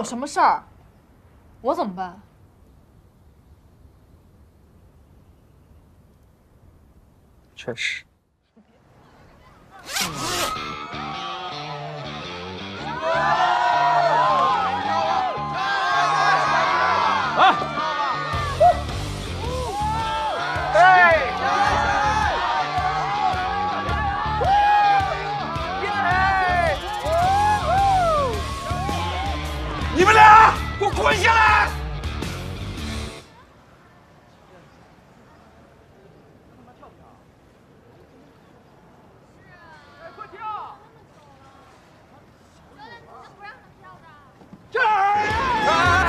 有什么事儿，我怎么办？确实。滚下来！快跳！教练，你怎么不让他跳的？这儿！来！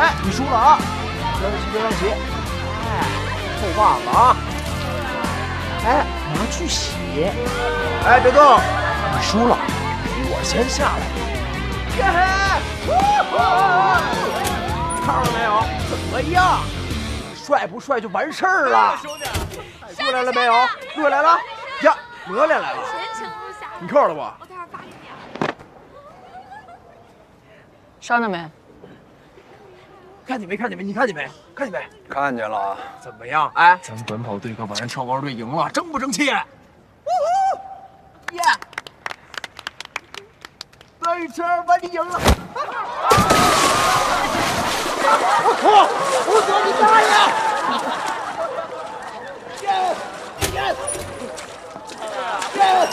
哎，你输了啊！别着急，别着急。哎，扣袜子啊！哎，拿去洗。哎，别动！你输了，我先下来。耶嘿！看到没有？怎么样？帅不帅就完事儿了。兄弟，过来了没有？过来了呀！哪里来了？全程录下。你扣了不？我待会儿发给你。伤着没？ 看见没？看见没？你看见没？看见没？看见了。怎么样？哎，咱们短跑队可把人跳高队赢了，争不争气？呜呼！耶！再一圈把你赢了！我靠！我操你大爷！耶！耶！耶！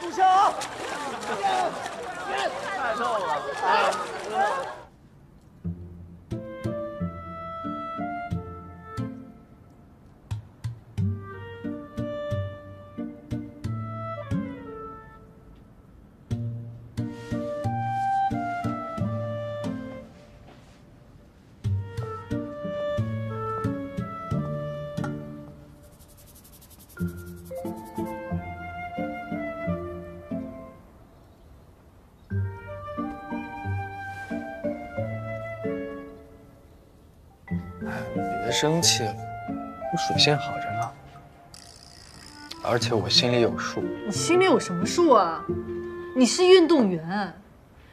住手！ 太逗了！生气了，我水性好着呢，而且我心里有数。你心里有什么数啊？你是运动员，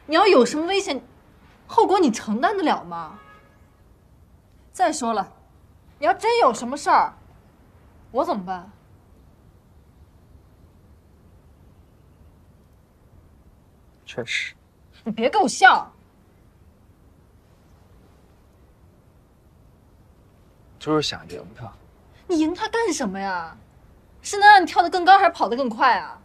你要有什么危险，后果你承担得了吗？再说了，你要真有什么事儿，我怎么办？确实。你别给我笑。 就是想赢他，你赢他干什么呀？是能让你跳得更高，还是跑得更快啊？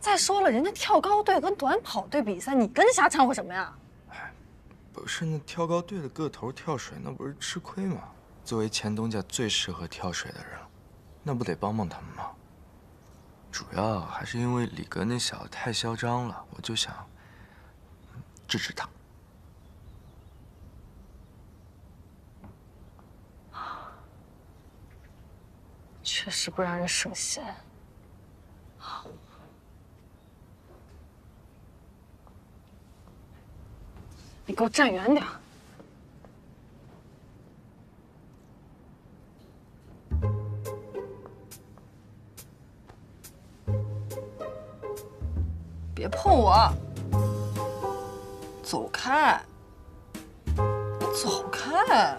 再说了，人家跳高队跟短跑队比赛，你跟瞎掺和什么呀？哎，不是那跳高队的个头跳水，那不是吃亏吗？作为前东家最适合跳水的人，那不得帮帮他们吗？主要还是因为李格那小子太嚣张了，我就想。 支持他。确实不让人省心。你给我站远点。 别碰我！ 走开！你走开！